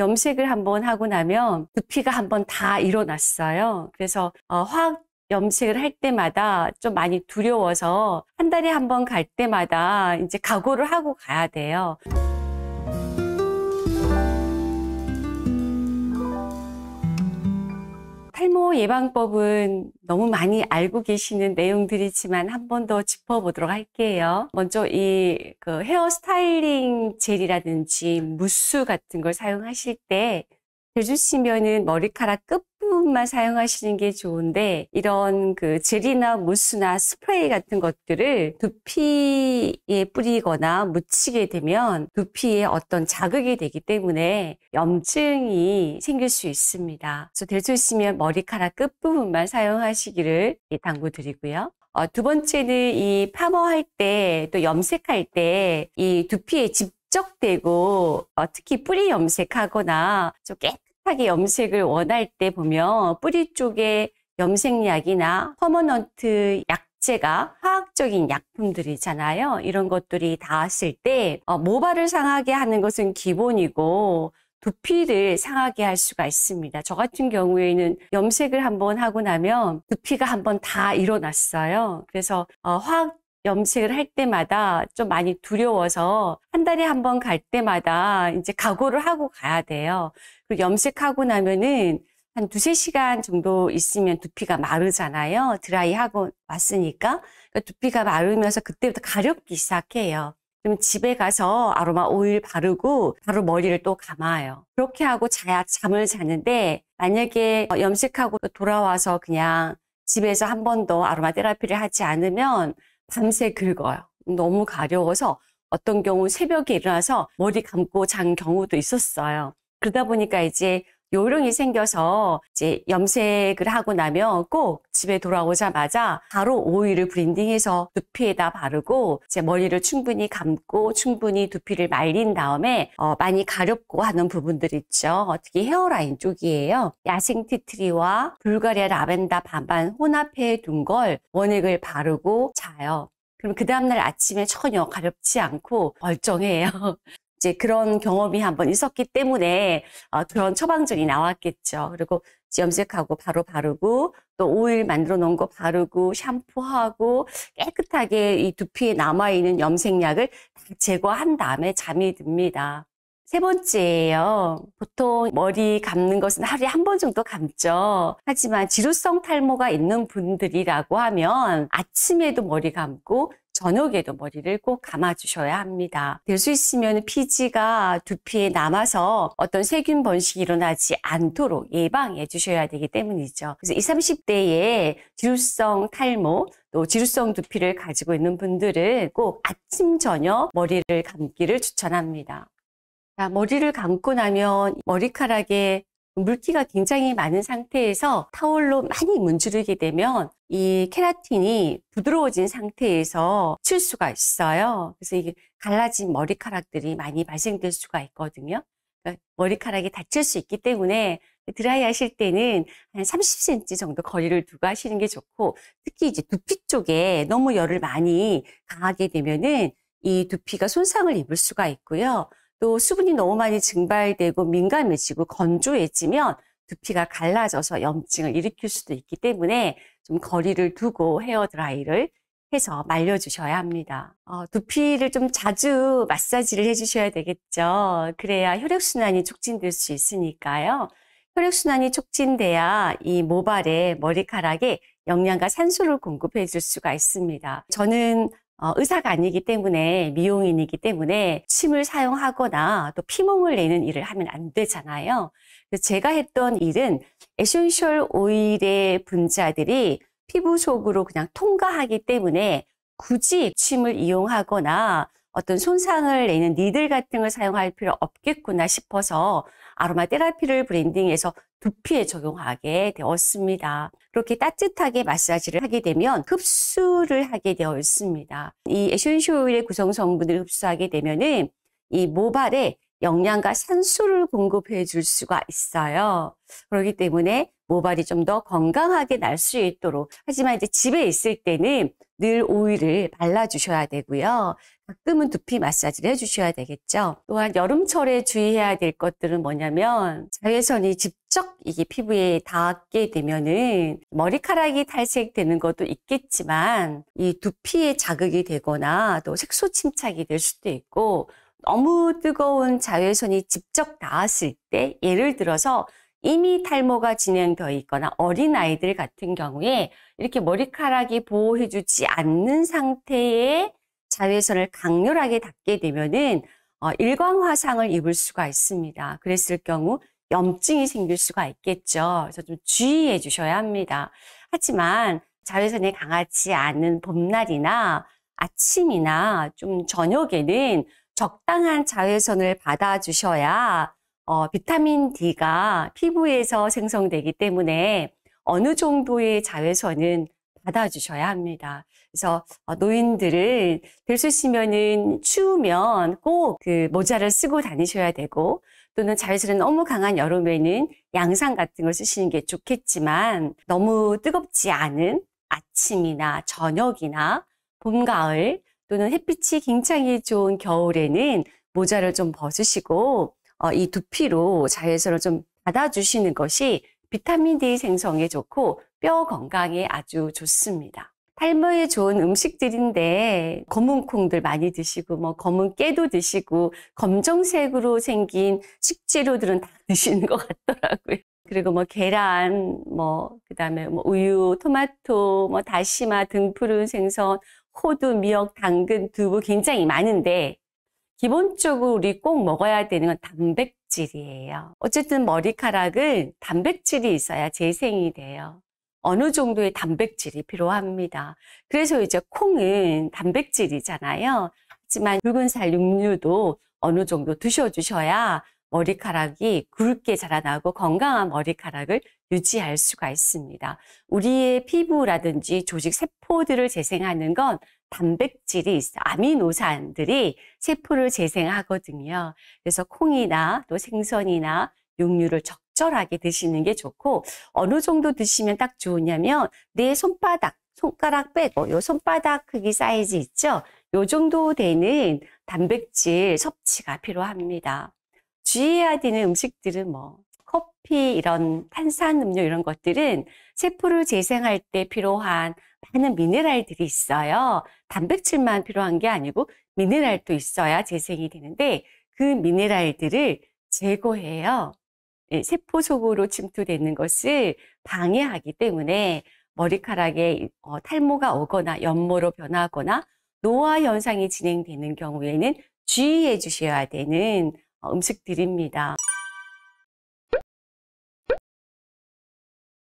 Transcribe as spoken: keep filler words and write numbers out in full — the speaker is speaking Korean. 염색을 한번 하고 나면 두피가 한번 다 일어났어요. 그래서 어, 화학 염색을 할 때마다 좀 많이 두려워서 한 달에 한 번 갈 때마다 이제 각오를 하고 가야 돼요. 탈모 예방법은 너무 많이 알고 계시는 내용들이지만 한 번 더 짚어보도록 할게요. 먼저 이 그 헤어 스타일링 젤이라든지 무스 같은 걸 사용하실 때 대주시면은 머리카락 끝부분만 사용하시는 게 좋은데, 이런 그 젤이나 무스나 스프레이 같은 것들을 두피에 뿌리거나 묻히게 되면 두피에 어떤 자극이 되기 때문에 염증이 생길 수 있습니다. 그래서 대주시면 머리카락 끝부분만 사용하시기를 당부드리고요. 어, 두 번째는 이 파마할 때, 또 염색할 때 이 두피에 집 적대고 어, 특히 뿌리 염색하거나 좀 깨끗하게 염색을 원할 때 보면 뿌리 쪽에 염색약이나 퍼머넌트 약제가 화학적인 약품들이잖아요. 이런 것들이 닿았을 때 어, 모발을 상하게 하는 것은 기본이고 두피를 상하게 할 수가 있습니다. 저 같은 경우에는 염색을 한번 하고 나면 두피가 한번 다 일어났어요. 그래서 어, 화학 염색을 할 때마다 좀 많이 두려워서 한 달에 한 번 갈 때마다 이제 각오를 하고 가야 돼요. 그리고 염색하고 나면은 한 두세 시간 정도 있으면 두피가 마르잖아요. 드라이하고 왔으니까. 그러니까 두피가 마르면서 그때부터 가렵기 시작해요. 그럼 집에 가서 아로마 오일 바르고 바로 머리를 또 감아요. 그렇게 하고 자야 잠을 자는데, 만약에 염색하고 돌아와서 그냥 집에서 한 번 더 아로마 테라피를 하지 않으면 밤새 긁어요. 너무 가려워서 어떤 경우 새벽에 일어나서 머리 감고 잔 경우도 있었어요. 그러다 보니까 이제 요령이 생겨서 이제 염색을 하고 나면 꼭 집에 돌아오자마자 바로 오일을 브랜딩해서 두피에다 바르고, 이제 머리를 충분히 감고 충분히 두피를 말린 다음에 어 많이 가렵고 하는 부분들 있죠. 특히 헤어라인 쪽이에요. 야생 티트리와 불가리아 라벤더 반반 혼합해 둔 걸 원액을 바르고 자요. 그럼 그 다음날 아침에 전혀 가렵지 않고 멀쩡해요. 이제 그런 경험이 한번 있었기 때문에 어, 그런 처방전이 나왔겠죠. 그리고 염색하고 바로 바르고, 또 오일 만들어 놓은 거 바르고, 샴푸하고, 깨끗하게 이 두피에 남아있는 염색약을 제거한 다음에 잠이 듭니다. 세 번째예요. 보통 머리 감는 것은 하루에 한 번 정도 감죠. 하지만 지루성 탈모가 있는 분들이라고 하면 아침에도 머리 감고 저녁에도 머리를 꼭 감아주셔야 합니다. 될 수 있으면 피지가 두피에 남아서 어떤 세균 번식이 일어나지 않도록 예방해 주셔야 되기 때문이죠. 그래서 이십, 삼십 대에 지루성 탈모, 또 지루성 두피를 가지고 있는 분들은 꼭 아침, 저녁 머리를 감기를 추천합니다. 자, 머리를 감고 나면 머리카락에 물기가 굉장히 많은 상태에서 타월로 많이 문지르게 되면 이 케라틴이 부드러워진 상태에서 칠 수가 있어요. 그래서 이게 갈라진 머리카락들이 많이 발생될 수가 있거든요. 그러니까 머리카락이 다칠 수 있기 때문에 드라이 하실 때는 한 삼십 센티미터 정도 거리를 두고 하시는 게 좋고, 특히 이제 두피 쪽에 너무 열을 많이 가하게 되면은 이 두피가 손상을 입을 수가 있고요. 또 수분이 너무 많이 증발되고 민감해지고 건조해지면 두피가 갈라져서 염증을 일으킬 수도 있기 때문에 좀 거리를 두고 헤어드라이를 해서 말려주셔야 합니다. 어, 두피를 좀 자주 마사지를 해주셔야 되겠죠. 그래야 혈액순환이 촉진될 수 있으니까요. 혈액순환이 촉진돼야 이 모발에, 머리카락에 영양과 산소를 공급해 줄 수가 있습니다. 저는 어, 의사가 아니기 때문에, 미용인이기 때문에 침을 사용하거나 또 피멍을 내는 일을 하면 안 되잖아요. 그래서 제가 했던 일은 에센셜 오일의 분자들이 피부 속으로 그냥 통과하기 때문에 굳이 침을 이용하거나 어떤 손상을 내는 니들 같은 걸 사용할 필요 없겠구나 싶어서 아로마 테라피를 브랜딩해서 두피에 적용하게 되었습니다. 그렇게 따뜻하게 마사지를 하게 되면 흡수를 하게 되어 있습니다. 이 에센셜 오일의 구성 성분을 흡수하게 되면은 이 모발에 영양과 산소를 공급해 줄 수가 있어요. 그렇기 때문에 모발이 좀 더 건강하게 날 수 있도록. 하지만 이제 집에 있을 때는 늘 오일을 발라주셔야 되고요. 가끔은 두피 마사지를 해주셔야 되겠죠. 또한 여름철에 주의해야 될 것들은 뭐냐면 자외선이 직접 이게 피부에 닿게 되면은 머리카락이 탈색되는 것도 있겠지만 이 두피에 자극이 되거나 또 색소 침착이 될 수도 있고, 너무 뜨거운 자외선이 직접 닿았을 때, 예를 들어서 이미 탈모가 진행되어 있거나 어린 아이들 같은 경우에 이렇게 머리카락이 보호해주지 않는 상태에 자외선을 강렬하게 닿게 되면은 일광화상을 입을 수가 있습니다. 그랬을 경우 염증이 생길 수가 있겠죠. 그래서 좀 주의해 주셔야 합니다. 하지만 자외선이 강하지 않은 봄날이나 아침이나 좀 저녁에는 적당한 자외선을 받아주셔야 어, 비타민 D가 피부에서 생성되기 때문에 어느 정도의 자외선은 받아주셔야 합니다. 그래서 어, 노인들은 될 수 있으면은 추우면 꼭 그 모자를 쓰고 다니셔야 되고, 또는 자외선이 너무 강한 여름에는 양산 같은 걸 쓰시는 게 좋겠지만, 너무 뜨겁지 않은 아침이나 저녁이나 봄, 가을 또는 햇빛이 굉장히 좋은 겨울에는 모자를 좀 벗으시고 어, 이 두피로 자외선을 좀 받아주시는 것이 비타민 D 생성에 좋고 뼈 건강에 아주 좋습니다. 탈모에 좋은 음식들인데 검은콩들 많이 드시고 뭐 검은 깨도 드시고 검정색으로 생긴 식재료들은 다 드시는 것 같더라고요. 그리고 뭐 계란, 뭐 그다음에 뭐 우유, 토마토, 뭐 다시마, 등푸른 생선, 호두, 미역, 당근, 두부 굉장히 많은데, 기본적으로 우리 꼭 먹어야 되는 건 단백질이에요. 어쨌든 머리카락은 단백질이 있어야 재생이 돼요. 어느 정도의 단백질이 필요합니다. 그래서 이제 콩은 단백질이잖아요. 하지만 붉은살 육류도 어느 정도 드셔주셔야 머리카락이 굵게 자라나고 건강한 머리카락을 유지할 수가 있습니다. 우리의 피부라든지 조직 세포들을 재생하는 건 단백질이 있어요. 아미노산들이 세포를 재생하거든요. 그래서 콩이나 또 생선이나 육류를 적절하게 드시는 게 좋고, 어느 정도 드시면 딱 좋으냐면 내 손바닥, 손가락 빼고 요 손바닥 크기 사이즈 있죠? 요 정도 되는 단백질 섭취가 필요합니다. 주의해야 되는 음식들은 뭐 커피, 이런 탄산음료 이런 것들은 세포를 재생할 때 필요한 많은 미네랄들이 있어요. 단백질만 필요한 게 아니고 미네랄도 있어야 재생이 되는데, 그 미네랄들을 제거해요. 세포 속으로 침투되는 것을 방해하기 때문에 머리카락에 탈모가 오거나 연모로 변하거나 노화 현상이 진행되는 경우에는 주의해 주셔야 되는 음식들입니다.